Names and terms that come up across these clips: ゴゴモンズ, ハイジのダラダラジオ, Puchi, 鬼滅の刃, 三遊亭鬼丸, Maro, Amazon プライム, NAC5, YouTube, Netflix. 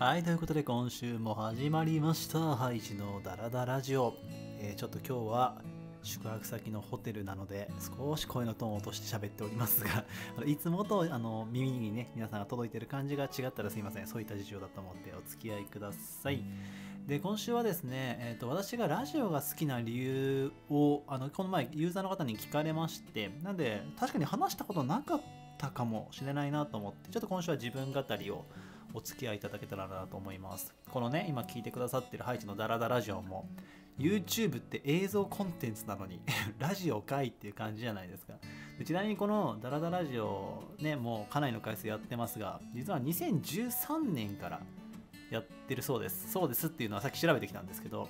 はい、ということで今週も始まりました。ハイジのダラダラジオ。ちょっと今日は宿泊先のホテルなので少し声のトーンを落として喋っておりますがいつもと耳にね皆さんが届いてる感じが違ったらすいません。そういった事情だと思ってお付き合いください。で今週はですね、私がラジオが好きな理由をこの前ユーザーの方に聞かれまして、なんで確かに話したことなかったかもしれないなと思ってちょっと今週は自分語りをお付き合いいただけたらなと思います。このね今聞いてくださってるハイジのダラダラジオも YouTube って映像コンテンツなのにラジオかいっていう感じじゃないですか。でちなみにこのダラダラジオねもうかなりの回数やってますが、実は2013年からやってるそうです。そうですっていうのはさっき調べてきたんですけど、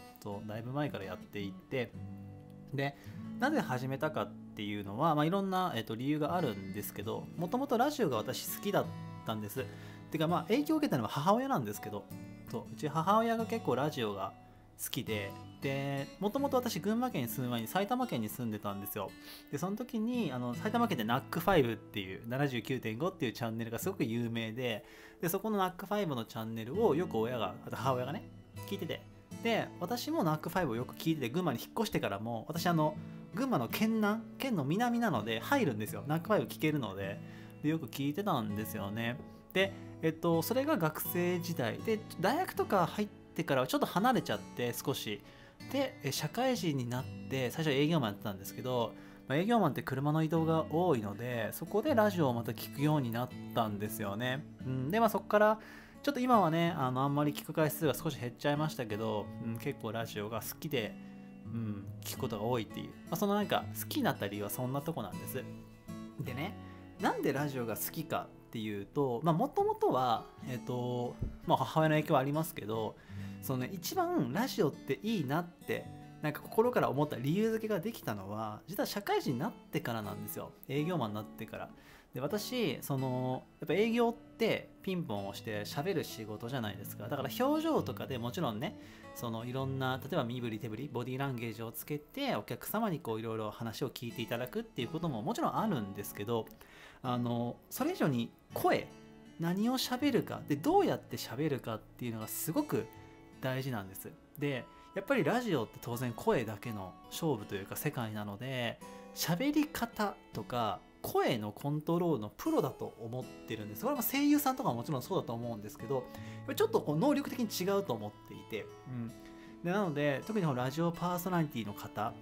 だいぶ前からやっていて、でなぜ始めたかっていうのは、いろんな、理由があるんですけど、もともとラジオが私好きだったんです。てか影響を受けたのは母親なんですけど、うち母親が結構ラジオが好きで、もともと私群馬県に住む前に埼玉県に住んでたんですよ。でその時に埼玉県で NAC5 っていう 79.5 っていうチャンネルがすごく有名 でそこの NAC5 のチャンネルをよく母親がね聞いてて、で私も NAC5 をよく聞いてて、群馬に引っ越してからも私群馬の県の南なので入るんですよ。 NAC5 聞けるの でよく聞いてたんですよね。でそれが学生時代で、大学とか入ってからはちょっと離れちゃって少しで、社会人になって最初は営業マンやってたんですけど、営業マンって車の移動が多いのでそこでラジオをまた聞くようになったんですよね。でそこからちょっと今はねあんまり聞く回数が少し減っちゃいましたけど、結構ラジオが好きで、聞くことが多いっていう、その好きになった理由はそんなとこなんです。でね、なんでラジオが好きかっていうと、もともとは、母親の影響はありますけど、そのね一番ラジオっていいなって心から思った理由付けができたのは実は社会人になってからなんですよ。営業マンになってからで、私やっぱ営業ってピンポンをして喋る仕事じゃないですか。だから表情とかでもちろんねいろんな例えば身振り手振りボディーランゲージをつけてお客様にいろいろ話を聞いていただくっていうことももちろんあるんですけど、それ以上に声、何を喋るかでどうやって喋るかっていうのがすごく大事なんです。でやっぱりラジオって当然声だけの勝負というか世界なので、喋り方とか声のコントロールのプロだと思ってるんです。これは声優さんとかももちろんそうだと思うんですけど、ちょっと能力的に違うと思っていて、でなので特にラジオパーソナリティの方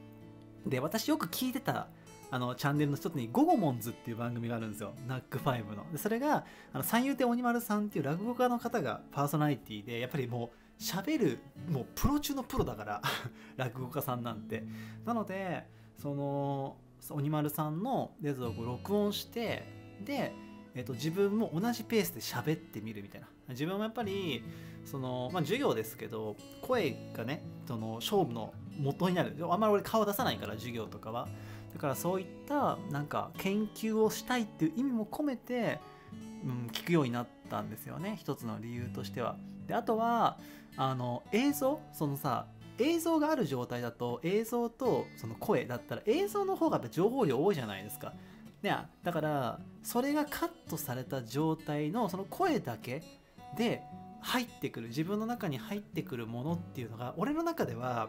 で、私よく聞いてたチャンネルの一つに「ゴゴモンズ」っていう番組があるんですよ、NAC5 の。でそれが三遊亭鬼丸さんっていう落語家の方がパーソナリティで、やっぱり喋るプロ中のプロだから落語家さんなんて。なので鬼丸さんのやつを録音してで、自分も同じペースで喋ってみるみたいな。自分もやっぱり授業ですけど声がね勝負の元になる。あんまり俺顔出さないから授業とかは。だからそういった研究をしたいっていう意味も込めて、聞くようになったんですよね、一つの理由としては。であとは映像映像がある状態だと、映像と声だったら映像の方が情報量多いじゃないですか。でだからそれがカットされた状態の声だけで入ってくる、自分の中に入ってくるものっていうのが俺の中では、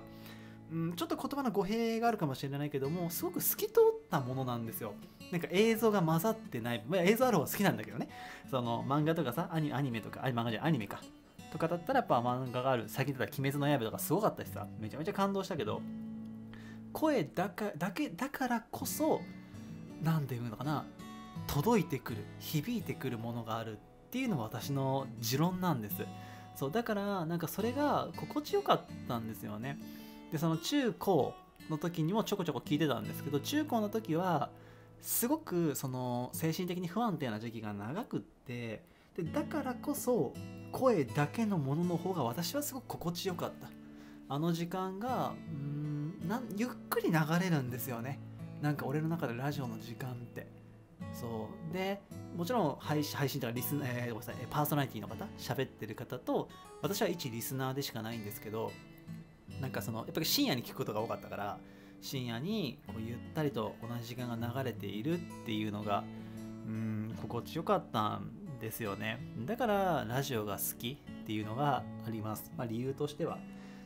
ちょっと言葉の語弊があるかもしれないけどもすごく透き通ったものなんですよ。映像が混ざってない、映像ある方が好きなんだけどね。漫画とかさ、アニメとか漫画じゃアニメかとかだったらやっぱ漫画がある、最近だったら「鬼滅の刃」とかすごかったしさ、めちゃめちゃ感動したけど、声だからこそ何て言うのかな、届いてくる、響いてくるものがあるっていうのが私の持論なんです。そうだからそれが心地よかったんですよね。で中高の時にもちょこちょこ聞いてたんですけど、中高の時はすごく精神的に不安定な時期が長くって、でだからこそ声だけのものの方が私はすごく心地よかった。時間がゆっくり流れるんですよね、俺の中でラジオの時間って。そうでもちろん配信とかパーソナリティの方喋ってる方と、私は一リスナーでしかないんですけど、やっぱり深夜に聞くことが多かったから、深夜にゆったりと同じ時間が流れているっていうのが心地よかったんですよね。だからラジオが好きっっていうのがあります。まあ、理由としては。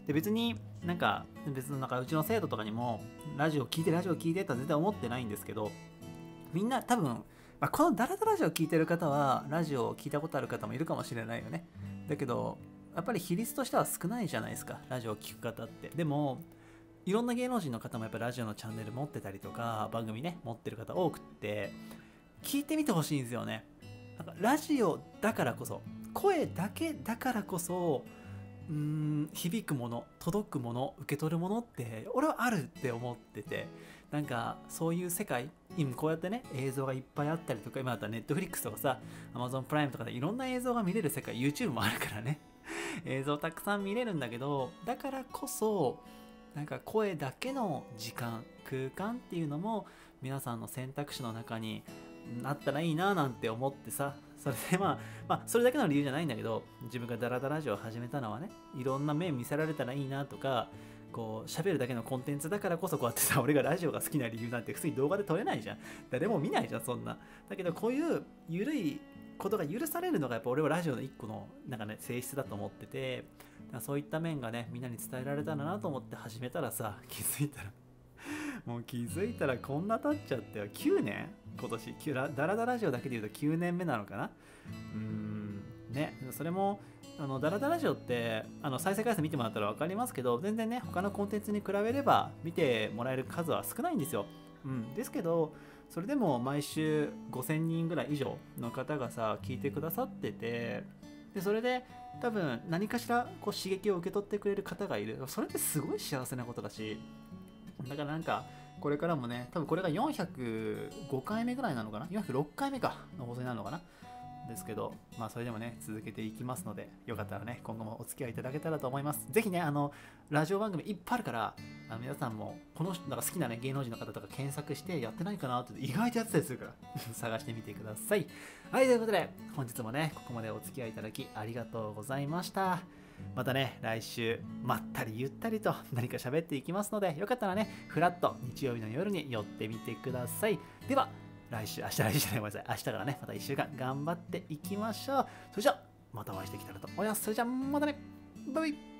で、別になんか、うちの生徒とかにもラジオ聞いてって絶対思ってないんですけど、みんな多分、このダラダラジオ聞いてる方はラジオを聞いたことある方もいるかもしれないよね。だけどやっぱり比率としては少ないじゃないですか、ラジオを聞く方って。でもいろんな芸能人の方もやっぱりラジオのチャンネル持ってたりとか、番組ね持ってる方多くって、聞いてみてほしいんですよね。なんかラジオだからこそ、声だけだからこそ、響くもの、届くもの、受け取るものって俺はあるって思ってて、なんかそういう世界、今こうやってね映像がいっぱいあったりとか、今だったら Netflix とかさ、 Amazon プライムとかでいろんな映像が見れる世界、 YouTube もあるからね映像たくさん見れるんだけど、だからこそなんか声だけの時間、空間っていうのも皆さんの選択肢の中になったらいいななんて思ってさ。それでそれだけの理由じゃないんだけど、自分がダラダラジオを始めたのはね、いろんな面見せられたらいいなとか、こう喋るだけのコンテンツだからこそ、こうやってさ、俺がラジオが好きな理由なんて普通に動画で撮れないじゃん、誰も見ないじゃんそんな。だけどこういう緩いことが許されるのがやっぱ俺はラジオの一個のなんかね性質だと思ってて、そういった面がねみんなに伝えられたらなと思って始めたらさ、気づいたらこんな経っちゃってよ、9年、今年ダラダラジオだけで言うと9年目なのかな。ね、それもダラダラジオって再生回数見てもらったら分かりますけど、全然ね他のコンテンツに比べれば見てもらえる数は少ないんですよ。ですけどそれでも毎週5000人ぐらい以上の方がさ聞いてくださってて、でそれで多分何かしらこう刺激を受け取ってくれる方がいる、それってすごい幸せなことだし、だからなんかこれからもね、多分これが405回目ぐらいなのかな、406回目かの放送になるのかなですけど、それでもね続けていきますので、よかったらね今後もお付き合いいただけたらと思います。是非ねラジオ番組いっぱいあるから、皆さんもこの人なんか好きなね芸能人の方とか検索して、やってないかなって意外とやってたりするから探してみてください。はい、ということで本日もねここまでお付き合いいただきありがとうございました。またね来週まったりゆったりと何か喋っていきますので、よかったらねフラッと日曜日の夜に寄ってみてください。では明日からね、また1週間頑張っていきましょう。それじゃあまたお会いしてきたらと思います。それじゃあまたね、バイバイ。